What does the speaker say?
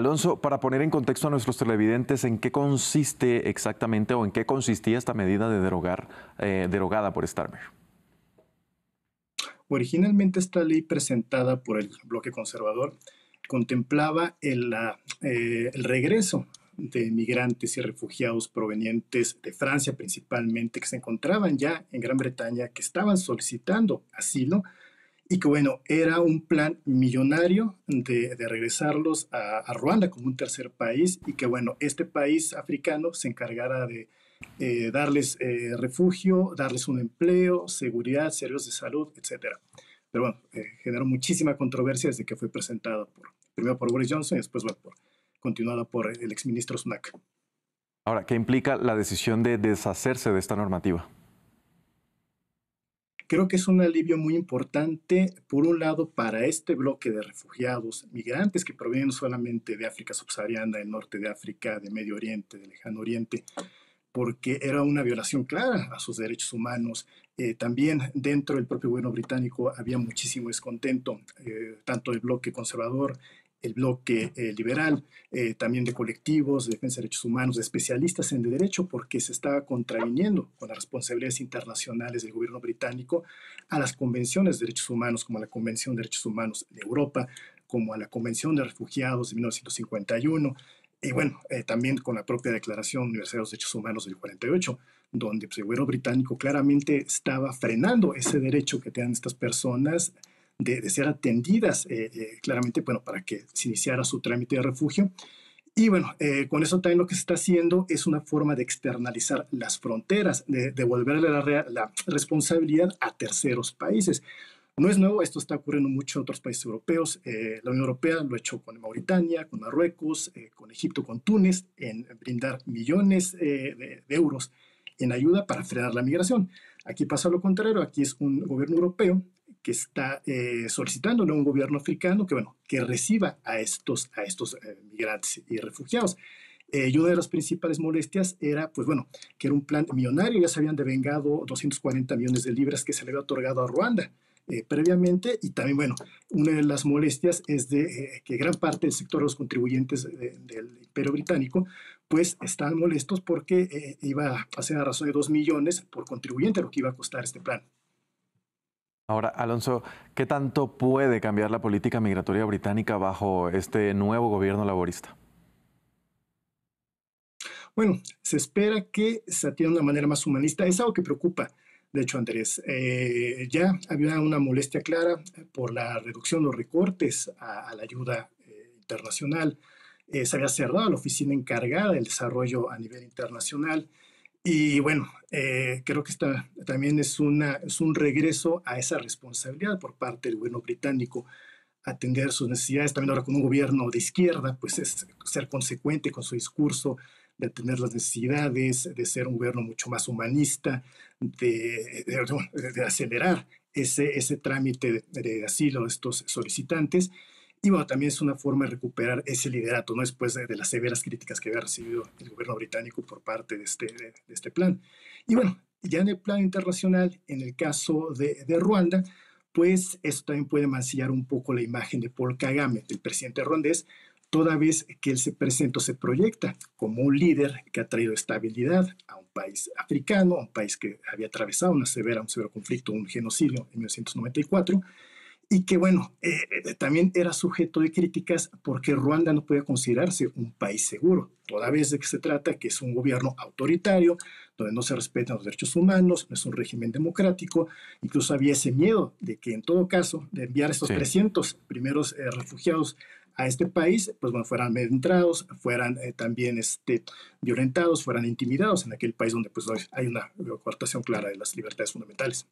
Alonso, para poner en contexto a nuestros televidentes, ¿en qué consiste exactamente o en qué consistía esta medida de derogada por Starmer? Originalmente esta ley presentada por el bloque conservador contemplaba el regreso de migrantes y refugiados provenientes de Francia principalmente, que se encontraban ya en Gran Bretaña, que estaban solicitando asilo, y que bueno, era un plan millonario de regresarlos a Ruanda como un tercer país, y que bueno, este país africano se encargara de darles refugio, darles un empleo, seguridad, servicios de salud, etcétera. Pero bueno, generó muchísima controversia desde que fue presentada primero por Boris Johnson y después bueno, continuada por el exministro Sunak. Ahora, ¿qué implica la decisión de deshacerse de esta normativa? Creo que es un alivio muy importante, por un lado, para este bloque de refugiados, migrantes que provienen solamente de África subsahariana, del norte de África, de Medio Oriente, del Lejano Oriente, porque era una violación clara a sus derechos humanos. También dentro del propio gobierno británico había muchísimo descontento, tanto del bloque conservador, el bloque liberal, también de colectivos, de defensa de derechos humanos, de especialistas en derecho, porque se estaba contraviniendo con las responsabilidades internacionales del gobierno británico a las convenciones de derechos humanos, como la Convención de Derechos Humanos de Europa, como a la Convención de Refugiados de 1951, y bueno, también con la propia Declaración Universal de los Derechos Humanos del 48, donde pues, el gobierno británico claramente estaba frenando ese derecho que tenían estas personas de ser atendidas claramente, bueno, para que se iniciara su trámite de refugio. Y bueno, con eso también lo que se está haciendo es una forma de externalizar las fronteras, de devolverle la responsabilidad a terceros países. No es nuevo, esto está ocurriendo mucho en otros países europeos. La Unión Europea lo ha hecho con Mauritania, con Marruecos, con Egipto, con Túnez, en brindar millones de euros en ayuda para frenar la migración. Aquí pasa lo contrario, aquí es un gobierno europeo que está solicitándole a un gobierno africano que, bueno, que reciba a estos migrantes y refugiados. Y una de las principales molestias era, pues bueno, que era un plan millonario, ya se habían devengado 240 millones de libras que se le había otorgado a Ruanda previamente, y también, bueno, una de las molestias es de que gran parte del sector de los contribuyentes del Imperio Británico, pues estaban molestos porque iba a ser a razón de 2 millones por contribuyente lo que iba a costar este plan. Ahora, Alonso, ¿qué tanto puede cambiar la política migratoria británica bajo este nuevo gobierno laborista? Bueno, se espera que se atienda de una manera más humanista. Es algo que preocupa, de hecho, Andrés. Ya había una molestia clara por la reducción de los recortes a la ayuda internacional. Se había cerrado la oficina encargada del desarrollo a nivel internacional. Y bueno, creo que esta también es un regreso a esa responsabilidad por parte del gobierno británico, atender sus necesidades. También ahora con un gobierno de izquierda, pues es ser consecuente con su discurso, de atender las necesidades, de ser un gobierno mucho más humanista, de acelerar ese trámite de asilo de estos solicitantes. Y bueno, también es una forma de recuperar ese liderato, ¿no? Después de las severas críticas que había recibido el gobierno británico por parte de este plan. Y bueno, ya en el plano internacional, en el caso de Ruanda, pues esto también puede mancillar un poco la imagen de Paul Kagame, del presidente ruandés, toda vez que él se proyecta como un líder que ha traído estabilidad a un país africano, a un país que había atravesado un severo conflicto, un genocidio en 1994, y que, bueno, también era sujeto de críticas porque Ruanda no podía considerarse un país seguro, toda vez de que se trata que es un gobierno autoritario, donde no se respetan los derechos humanos, no es un régimen democrático, incluso había ese miedo de que, en todo caso, de enviar estos 300 primeros refugiados a este país, pues bueno, fueran amedrentados, fueran también violentados, fueran intimidados en aquel país donde pues, hay una coartación clara de las libertades fundamentales.